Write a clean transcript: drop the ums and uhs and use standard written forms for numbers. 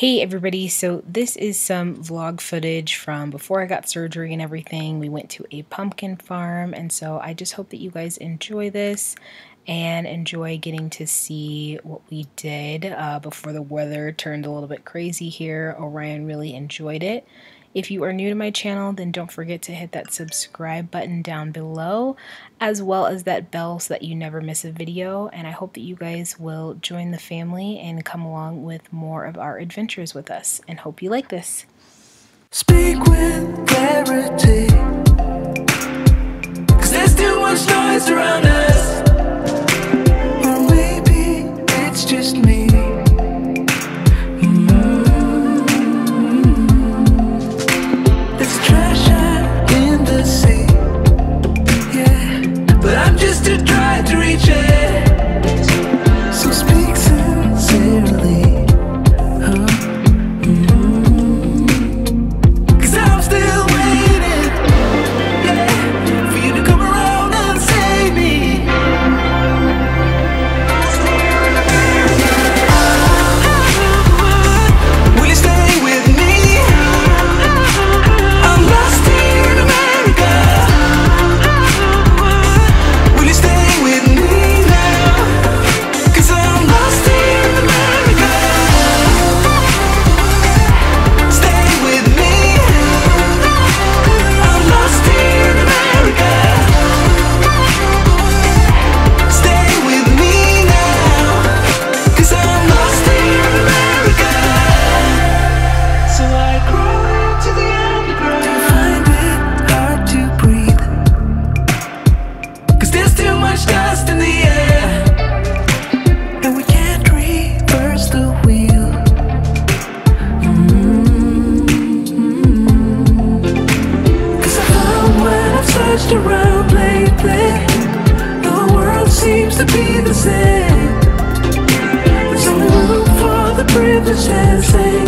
Hey everybody, so this is some vlog footage from before I got surgery and everything. We went to a pumpkin farm, and so I just hope that you guys enjoy this and enjoy getting to see what we did before the weather turned a little bit crazy here. Orion really enjoyed it. If you are new to my channel, then don't forget to hit that subscribe button down below, as well as that bell so that you never miss a video. And I hope that you guys will join the family and come along with more of our adventures with us. And hope you like this. Speak with clarity, 'cause there's too much noise around us. Or maybe it's just me. Around lately, the world seems to be the same. There's no room for the privileges.